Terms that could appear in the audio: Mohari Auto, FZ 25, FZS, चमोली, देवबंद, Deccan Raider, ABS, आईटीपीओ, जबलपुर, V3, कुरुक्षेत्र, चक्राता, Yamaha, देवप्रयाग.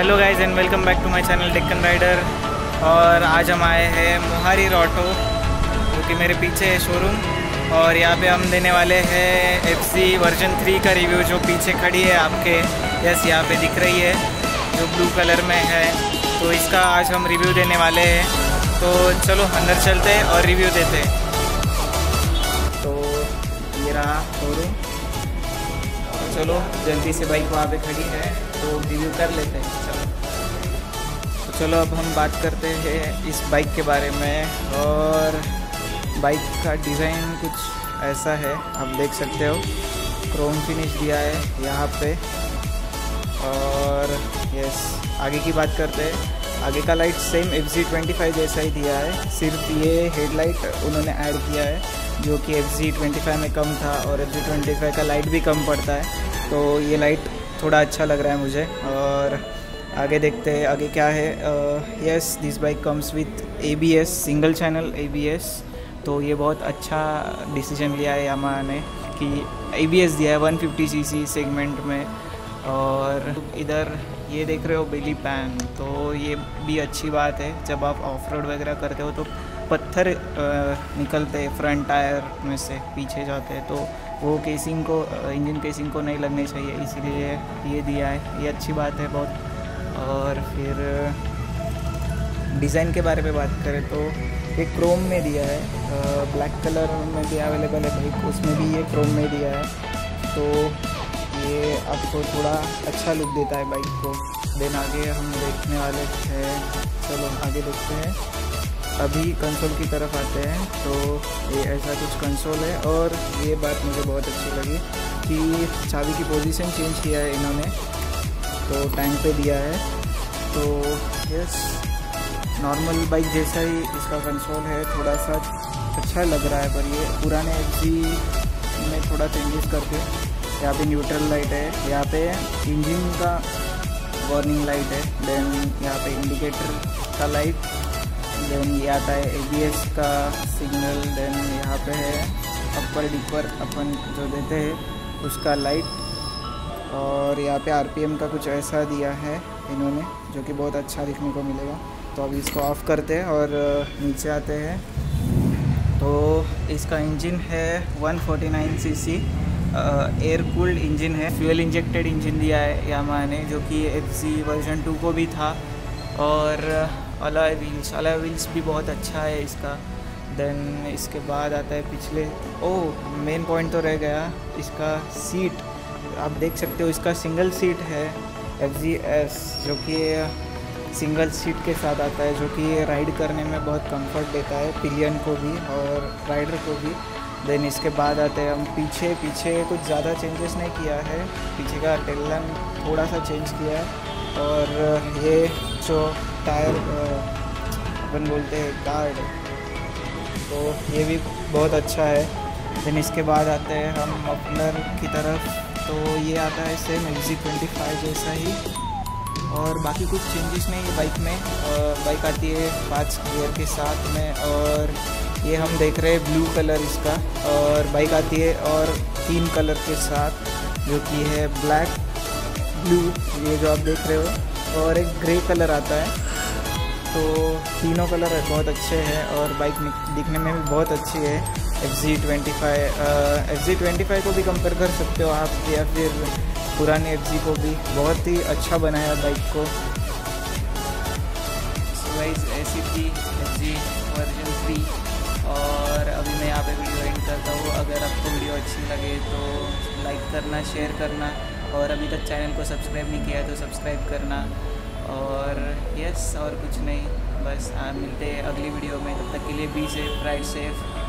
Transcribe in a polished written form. Hello guys and welcome back to my channel Deccan rider. और आज हम आए हैं मोहारी ऑटो, जो कि मेरे पीछे है शोरूम, और यहाँ पे हम देने वाले हैं FZ वर्जन 3 का रिव्यू, जो पीछे खड़ी है आपके यस यहाँ पे दिख रही है, जो ब्लू कलर में है। तो इसका आज हम रिव्यू देने वाले हैं, तो चलो अंदर चलते हैं और रिव्यू देते हैं। तो ये रहा शोरूम, चलो जल्दी से बाइक वहाँ पे खड़ी है तो रिव्यू कर लेते हैं। चलो चलो अब हम बात करते हैं इस बाइक के बारे में। और बाइक का डिज़ाइन कुछ ऐसा है, आप देख सकते हो, क्रोम फिनिश दिया है यहाँ पे। और यस आगे की बात करते हैं। आगे का लाइट सेम FZ 25 जैसा ही दिया है, सिर्फ ये हेडलाइट उन्होंने ऐड किया है, जो कि FZ 25 में कम था, और FZ 25 का लाइट भी कम पड़ता है, तो ये लाइट थोड़ा अच्छा लग रहा है मुझे। और आगे देखते हैं आगे क्या है। Yes this bike comes with ABS, single channel ABS, तो ये बहुत अच्छा डिसीजन लिया है यामाहा ने कि ABS दिया है 150cc सेगमेंट में। और इधर ये देख रहे हो बेली पैन, तो ये भी अच्छी बात है, जब आप ऑफ रोड वगैरह करते हो तो पत्थर निकलते फ्रंट टायर में से पीछे जाते हैं, तो वो केसिंग को, इंजन केसिंग को नहीं लगने चाहिए, इसीलिए ये दिया है, ये अच्छी बात है बहुत। और फिर डिज़ाइन के बारे में बात करें तो ये क्रोम में दिया है, ब्लैक कलर में भी अवेलेबल है बाइक, उसमें भी ये क्रोम में दिया है, तो ये आपको थोड़ा अच्छा लुक देता है बाइक को। देन आगे हम देखने वाले हैं, चलो आगे देखते हैं। अभी कंसोल की तरफ आते हैं, तो ये ऐसा कुछ कंसोल है, और ये बात मुझे बहुत अच्छी लगी कि चाबी की पोजीशन चेंज किया है इन्होंने, तो टैंक पे दिया है, तो यस नॉर्मल बाइक जैसा ही इसका कंसोल है, थोड़ा सा अच्छा लग रहा है। पर ये पुराने FZ में थोड़ा चेंजेस करके, यहाँ पे न्यूट्रल लाइट है, यहाँ पे इंजन का वार्निंग लाइट है, देन यहाँ पे इंडिकेटर का लाइट, देन ये आता है ABS का सिग्नल, देन यहाँ पे है अपर डिपर अपन जो देते हैं उसका लाइट, और यहाँ पे RPM का कुछ ऐसा दिया है इन्होंने, जो कि बहुत अच्छा दिखने को मिलेगा। तो अब इसको ऑफ़ करते हैं और नीचे आते हैं। तो इसका इंजन है 149cc, एयर कूल्ड इंजन है, फ्यूल इंजेक्टेड इंजन दिया है यामाहा ने, जो कि FZ वर्जन 2 को भी था। और अलॉय व्हील्स भी बहुत अच्छा है इसका। देन इसके बाद आता है पिछले, ओह मेन पॉइंट तो रह गया, इसका सीट आप देख सकते हो, इसका सिंगल सीट है FZS, जो कि सिंगल सीट के साथ आता है, जो कि राइड करने में बहुत कंफर्ट देता है पिलियन को भी और राइडर को भी। देन इसके बाद आते हैं हम पीछे कुछ ज़्यादा चेंजेस नहीं किया है, पीछे का टेल लैम्प थोड़ा सा चेंज किया है, और ये जो टायर अपन बोलते हैं गार्ड, तो ये भी बहुत अच्छा है। देन इसके बाद आते हैं हम मफलर की तरफ, तो ये आता है सेम FZ 25 जैसा ही, और बाकी कुछ चेंजेस नहीं है बाइक में। बाइक आती है 5 गियर के साथ में, और ये हम देख रहे हैं ब्लू कलर इसका, और बाइक आती है और 3 कलर के साथ, जो कि है ब्लैक, ब्लू, ये जो आप देख रहे हो, और एक ग्रे कलर आता है, तो तीनों कलर बहुत अच्छे हैं, और बाइक दिखने में भी बहुत अच्छी है। FZ 25 को भी कंपेयर कर सकते हो आप, या फिर पुराने FZ को भी, बहुत ही अच्छा बनाया बाइक को। सो गाइस ऐसी थी FZ वर्जन 3, और अभी मैं यहाँ पे वीडियो एंड करता हूँ। अगर आपको वीडियो अच्छी लगे तो लाइक करना, शेयर करना, और अभी तक चैनल को सब्सक्राइब नहीं किया है तो सब्सक्राइब करना। और यस और कुछ नहीं, बस आप मिलते हैं अगली वीडियो में, तब तक के लिए बी सेफ, राइड सेफ।